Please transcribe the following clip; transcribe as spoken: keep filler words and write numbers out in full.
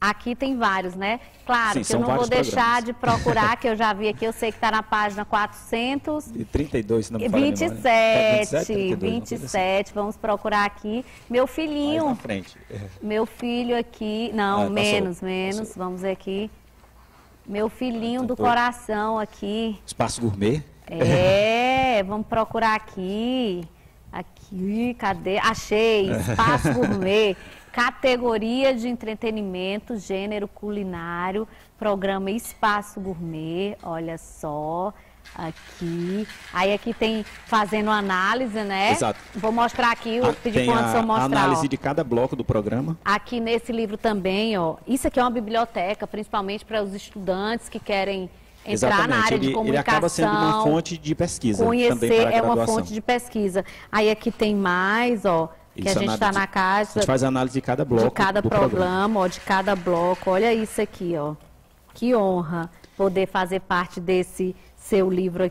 Aqui tem vários, né? Claro, sim, que eu não vou deixar programas. de procurar, que eu já vi aqui, eu sei que está na página quatrocentos e trinta e dois, se não me falha a memória. É vinte e sete, vinte e sete, vamos procurar aqui. Meu filhinho. Mais na frente. Meu filho aqui, não, ah, menos, passou, menos, passou. Vamos ver aqui. Meu filhinho ah, do coração aqui. Espaço Gourmet. É, vamos procurar aqui. Aqui, cadê? Achei, Espaço Gourmet. Categoria de entretenimento, gênero culinário, programa Espaço Gourmet, olha só, aqui. Aí aqui tem fazendo análise, né? Exato. Vou mostrar aqui, eu pedi para o Anderson mostrar. A análise ó. de cada bloco do programa. Aqui nesse livro também, ó. Isso aqui é uma biblioteca, principalmente para os estudantes que querem entrar Exatamente. na área ele, de comunicação. Ele acaba sendo uma fonte de pesquisa. Conhecer também para a graduação. É uma fonte de pesquisa. Aí aqui tem mais, ó. Que isso, a gente está na casa. A gente faz a análise de cada bloco. De cada programa, programa, ó, de cada bloco. Olha isso aqui, ó. Que honra poder fazer parte desse seu livro aqui.